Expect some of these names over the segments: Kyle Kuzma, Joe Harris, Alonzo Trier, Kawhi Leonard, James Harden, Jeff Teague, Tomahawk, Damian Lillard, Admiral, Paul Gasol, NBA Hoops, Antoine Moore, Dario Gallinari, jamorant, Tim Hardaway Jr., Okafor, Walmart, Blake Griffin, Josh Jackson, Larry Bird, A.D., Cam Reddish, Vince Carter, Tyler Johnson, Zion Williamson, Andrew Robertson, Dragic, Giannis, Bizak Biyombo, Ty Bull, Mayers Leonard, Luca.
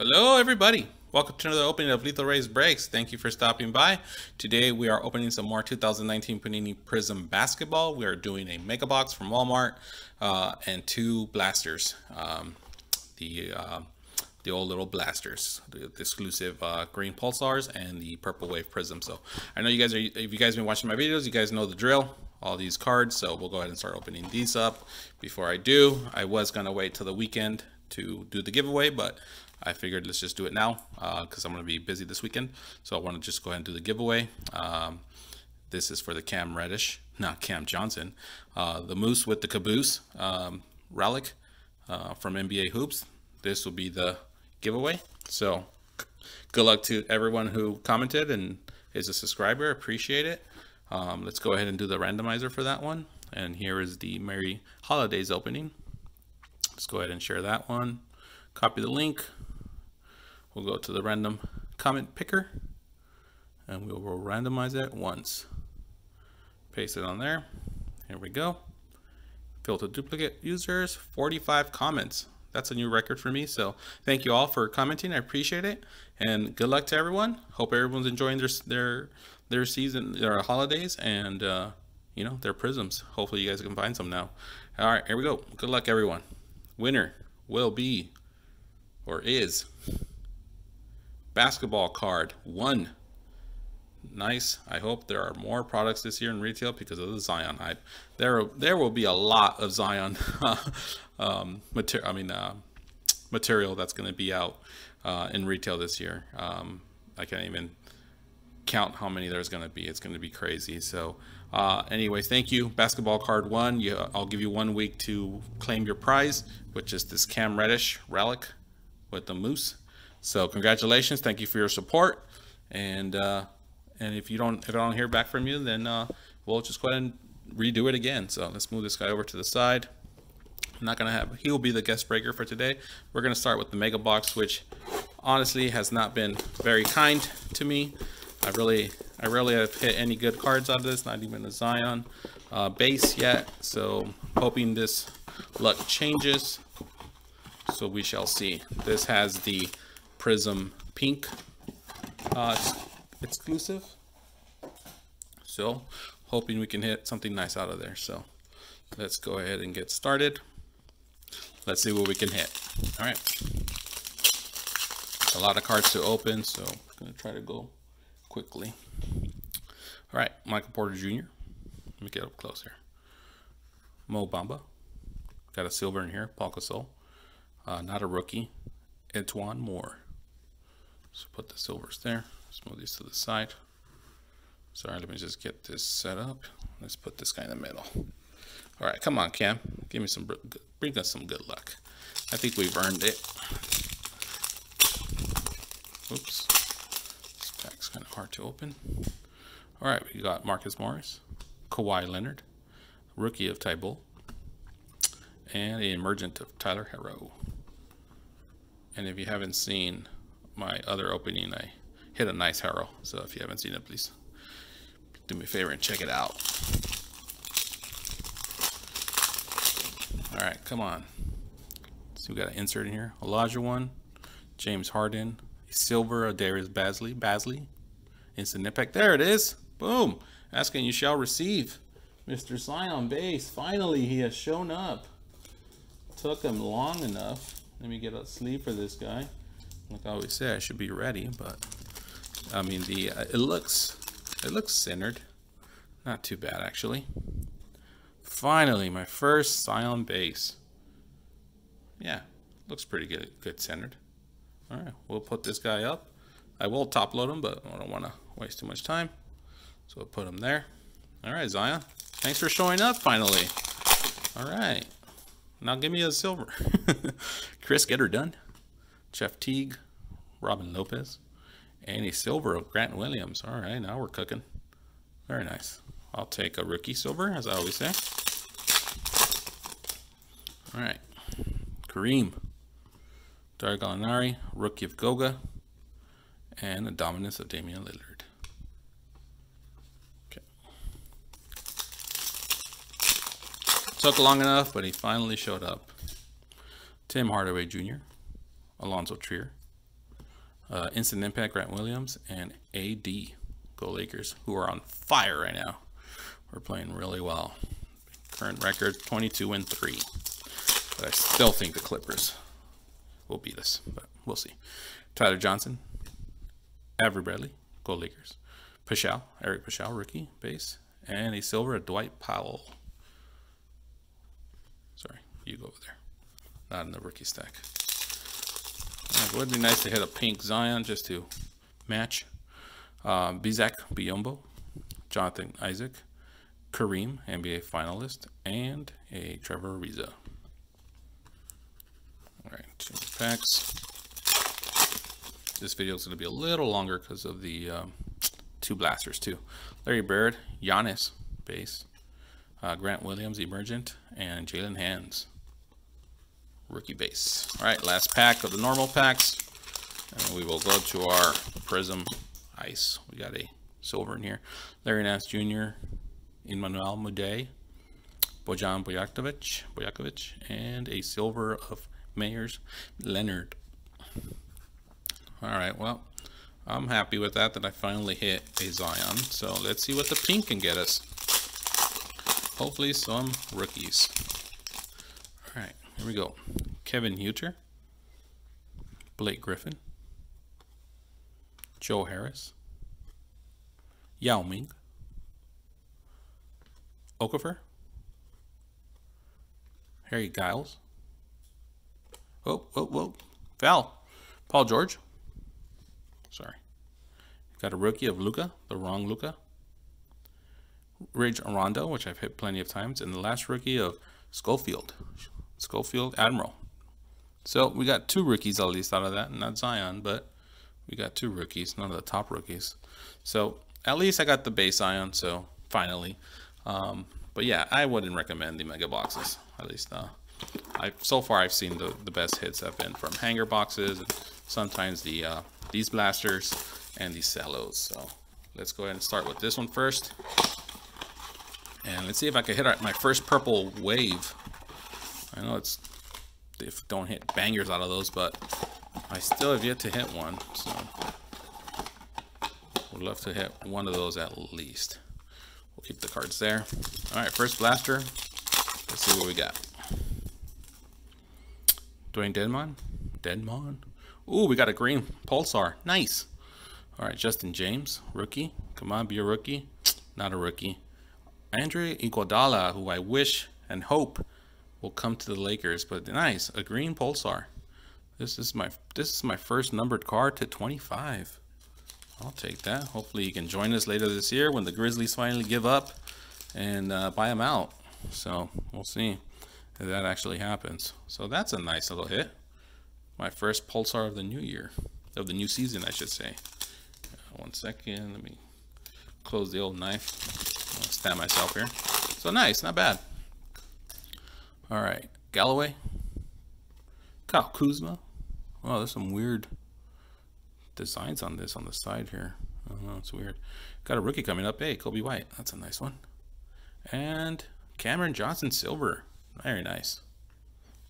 Hello everybody, welcome to another opening of Lethal Ray's Breaks. Thank you for stopping by. Today we are opening some more 2019 Panini Prism basketball. We are doing a mega box from Walmart and two blasters, the old little blasters, the exclusive green pulsars and the purple wave prism. So I know you guys are, if you guys have been watching my videos, you guys know the drill, all these cards. So we'll go ahead and start opening these up. Before I do, I was gonna wait till the weekend to do the giveaway, but I figured let's just do it now because I'm going to be busy this weekend. So I want to just go ahead and do the giveaway. This is for the Cam Reddish, not Cam Johnson, the Moose with the Caboose relic from NBA Hoops. This will be the giveaway. So good luck to everyone who commented and is a subscriber. Appreciate it. Let's go ahead and do the randomizer for that one. And here is the Merry Holidays opening. Let's go ahead and share that one. Copy the link. We'll go to the random comment picker and we will randomize it once. Paste it on there. Here we go. Filter duplicate users, 45 comments. That's a new record for me. So thank you all for commenting. I appreciate it. And good luck to everyone. Hope everyone's enjoying their season, their holidays, and you know, their prisms. Hopefully you guys can find some now. All right, here we go. Good luck, everyone. Winner will be, or is, basketball card 1. Nice. I hope there are more products this year in retail because of the Zion hype. There will be a lot of Zion material that's going to be out in retail this year. I can't even count how many there's going to be. It's going to be crazy. So anyways, thank you. Basketball card 1. I'll give you 1 week to claim your prize, which is this Cam Reddish relic with the moose. So congratulations, thank you for your support, and if I don't hear back from you, then we'll just go ahead and redo it again. So let's move this guy over to the side. I'm not gonna have, he'll be the guest breaker for today. We're gonna start with the mega box, which honestly has not been very kind to me. I really have hit any good cards out of this, not even a Zion base yet. So hoping this luck changes. So we shall see. This has the Prism Pink exclusive. So hoping we can hit something nice out of there. So let's go ahead and get started. Let's see what we can hit. All right. A lot of cards to open, so I'm going to try to go quickly. All right. Michael Porter Jr. Let me get up close here. Mo Bamba. Got a silver in here. Paul Gasol. Not a rookie, Antoine Moore. So put the silvers there. Let's move these to the side. Sorry, let me just get this set up. Let's put this guy in the middle. All right, come on, Cam. Give me some, bring us some good luck. I think we've earned it. Oops. This pack's kind of hard to open. All right, we got Marcus Morris, Kawhi Leonard, rookie of Ty Bull, and an emergent of Tyler Herro. And if you haven't seen my other opening, I hit a nice Harrow. So if you haven't seen it, please do me a favor and check it out. All right, come on. So we got an insert in here. Elijah one, James Harden, silver of Darius Bazley. Instant impact. There it is. Boom. Asking you shall receive. Mr. Zion base. Finally, he has shown up. Took him long enough. Let me get a sleeve for this guy. Like I always say, I should be ready, but I mean, the it looks centered. Not too bad, actually. Finally, my first Zion base. Yeah, looks pretty good, centered. All right, we'll put this guy up. I will top load him, but I don't want to waste too much time. So we'll put him there. All right, Zion. Thanks for showing up, finally. All right. Now give me a silver. Chris, get her done. Jeff Teague, Robin Lopez, and a silver of Grant Williams. All right, now we're cooking. Very nice. I'll take a rookie silver, as I always say. All right. Kareem, Dario Gallinari, rookie of Goga, and a dominance of Damian Lillard. Took long enough, but he finally showed up. Tim Hardaway Jr., Alonzo Trier, Instant Impact, Grant Williams, and A.D. Go Lakers, who are on fire right now. We're playing really well. Current record, 22-3. But I still think the Clippers will beat us, but we'll see. Tyler Johnson, Avery Bradley, Go Lakers. Pascal, Eric Pascal, rookie, base. And a silver at Dwight Powell. Sorry, you go over there. Not in the rookie stack. It would be nice to hit a pink Zion just to match. Bizak Biyombo, Jonathan Isaac, Kareem, NBA finalist, and a Trevor Ariza. All right, two packs. This video is going to be a little longer because of the two blasters too. Larry Bird, Giannis, base, Grant Williams, emergent, and Jalen Hands, rookie base. All right, last pack of the normal packs, and we will go to our Prism Ice. We got a silver in here. Larry Nance Jr., Emmanuel Mude, Bojan Bojakovic, and a silver of Mayers Leonard. All right, well, I'm happy with that I finally hit a Zion. So let's see what the pink can get us. Hopefully some rookies. All right, here we go. Kevin Huter, Blake Griffin, Joe Harris, Yao Ming, Okafor, Harry Giles, foul, Paul George, sorry, got a rookie of Luca, the wrong Luca, Ridge Aranda, which I've hit plenty of times, and the last rookie of Schofield Admiral. So we got two rookies at least out of that, not Zion, but we got two rookies, none of the top rookies. So at least I got the base Zion, so finally. But yeah, I wouldn't recommend the mega boxes, at least so far I've seen the best hits have been from hanger boxes, and sometimes the these blasters and these cellos. So let's go ahead and start with this one first. And let's see if I can hit my first purple wave. I know don't hit bangers out of those, but I still have yet to hit one. So would love to hit one of those at least. We'll keep the cards there. All right, first blaster. Let's see what we got. Dwayne Dedmon. Ooh, we got a green Pulsar. Nice. All right, Justin James, rookie. Come on, be a rookie. Not a rookie. Andre Iguodala, who I wish and hope will come to the Lakers, but nice, a green Pulsar. This is my first numbered card to 25. I'll take that. Hopefully you can join us later this year when the Grizzlies finally give up and buy them out. So we'll see if that actually happens. So that's a nice little hit. My first Pulsar of the new year, of the new season, I should say. One second, let me close the old knife. I'll stab myself here. So nice, not bad. All right, Galloway, Kyle Kuzma. Wow, there's some weird designs on this on the side here. I don't know, it's weird. Got a rookie coming up. Hey, Kobe White. That's a nice one. And Cameron Johnson, silver. Very nice.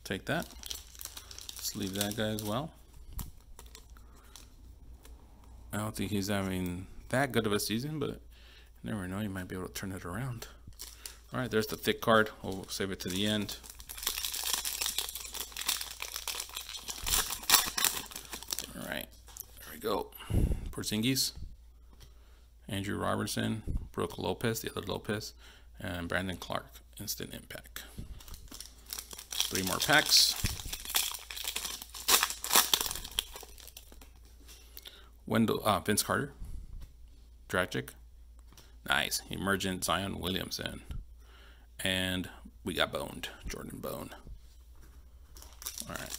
Take that. Let's leave that guy as well. I don't think he's having that good of a season, but you never know. You might be able to turn it around. All right, there's the thick card. We'll save it to the end. Go. Porzingis, Andrew Robertson, Brooke Lopez, the other Lopez, and Brandon Clark, Instant Impact. Three more packs. Vince Carter, Dragic, nice, emergent Zion Williamson, and we got boned, Jordan Bone. All right.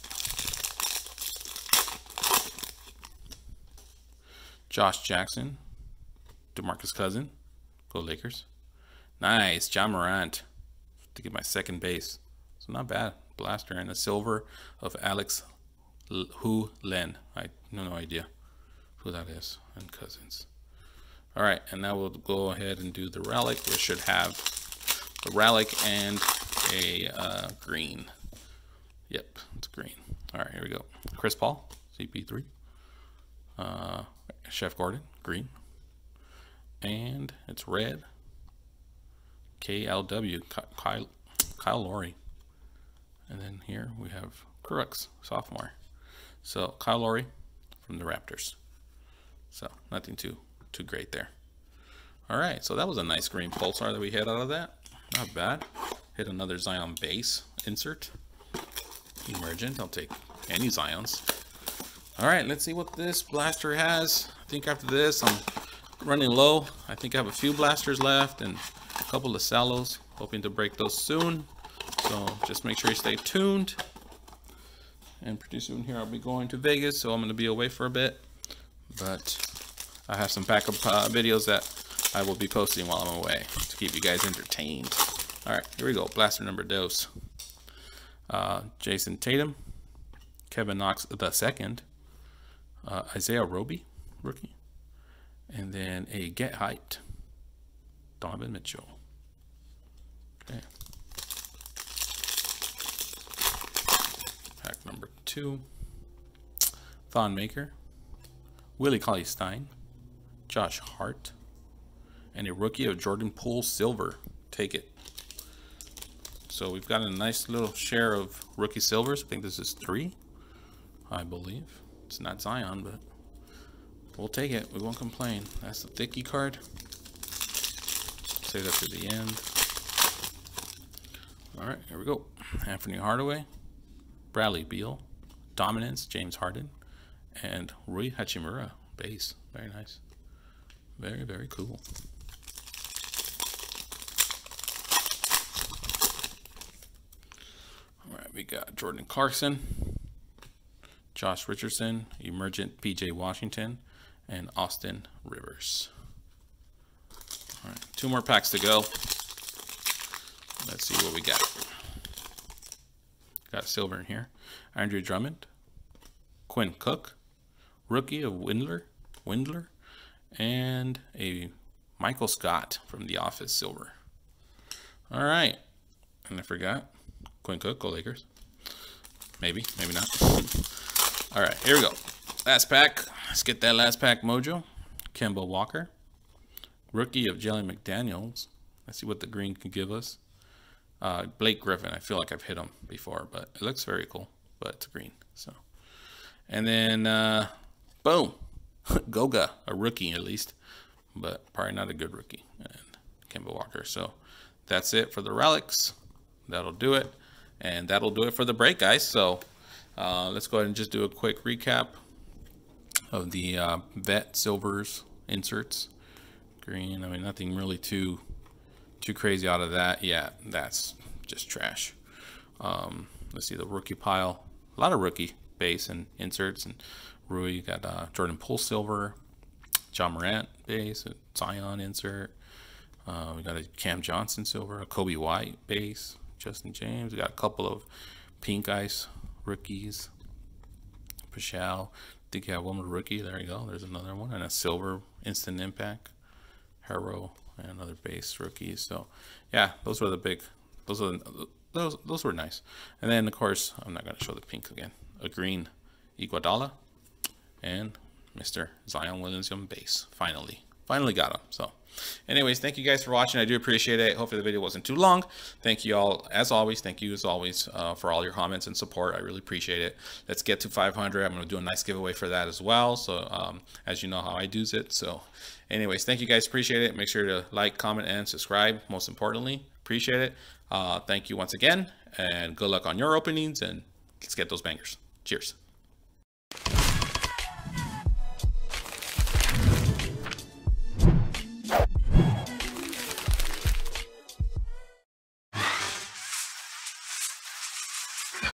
Josh Jackson, DeMarcus Cousins, go Lakers. Nice, John Morant to get my second base. So not bad. Blaster and a silver of Alex Len. I have no idea who that is. And Cousins. All right, and now we'll go ahead and do the Relic. We should have the Relic and a green. Yep, it's green. All right, here we go. Chris Paul, CP3. Chef Gordon, green. And it's red. KLW, Kyle Lowry. And then here we have Crooks, sophomore. So Kyle Lowry from the Raptors. So nothing too great there. All right, so that was a nice green pulsar that we had out of that. Not bad. Hit another Zion base insert. Emergent, I'll take any Zions. All right, let's see what this blaster has. I think after this, I'm running low. I think I have a few blasters left and a couple of sallows. Hoping to break those soon. So just make sure you stay tuned. And pretty soon here, I'll be going to Vegas, so I'm going to be away for a bit. But I have some backup videos that I will be posting while I'm away to keep you guys entertained. All right, here we go. Blaster number dose. Jason Tatum, Kevin Knox II, Isaiah Roby, rookie, and then a get hyped, Donovan Mitchell. Okay. Pack number 2. Thon Maker, Willie Cauley-Stein, Josh Hart, and a rookie of Jordan Poole silver. Take it. So we've got a nice little share of rookie silvers. I think this is 3, I believe. It's not Zion, but we'll take it. We won't complain. That's the Thicky card. Save that to the end. All right, here we go. Anthony Hardaway, Bradley Beal, Dominance, James Harden, and Rui Hachimura, base. Very nice. Very, very cool. All right, we got Jordan Clarkson, Josh Richardson, Emergent PJ Washington, and Austin Rivers. All right, 2 more packs to go. Let's see what we got. Got silver in here. Andrew Drummond, Quinn Cook, rookie of Windler, and a Michael Scott from The Office silver. All right, and I forgot Quinn Cook, go Lakers. Maybe, maybe not. All right, here we go. Last pack. Let's get that last pack mojo. Kemba Walker, rookie of Jalen McDaniels. Let's see what the green can give us. Blake Griffin. I feel like I've hit him before, but it looks very cool. But it's green, so. And then, boom, Goga, a rookie at least, but probably not a good rookie. And Kemba Walker. So that's it for the relics. That'll do it, and that'll do it for the break, guys. So let's go ahead and just do a quick recap of the vet silvers inserts. Green. I mean, nothing really too crazy out of that. Yeah, that's just trash. Let's see the rookie pile. A lot of rookie base and inserts. And Rui got Jordan Poole silver, John Morant base, a Zion insert. We got a Cam Johnson silver, a Kobe White base, Justin James. We got a couple of pink ice rookies. Pascal. I think you have one more rookie. There you go. There's another one. And a silver instant impact. Herro. And another base rookie. So yeah, those were the big, those were nice. And then of course, I'm not going to show the pink again, a green Iguodala and Mr. Zion Williamson base. Finally got him. So anyways, thank you guys for watching. I do appreciate it. Hopefully the video wasn't too long. Thank you all as always. Thank you as always for all your comments and support. I really appreciate it. Let's get to 500. I'm going to do a nice giveaway for that as well. So as you know how I do it. So anyways, thank you guys. Appreciate it. Make sure to like, comment, and subscribe. Most importantly, appreciate it. Thank you once again, and good luck on your openings, and let's get those bangers. Cheers.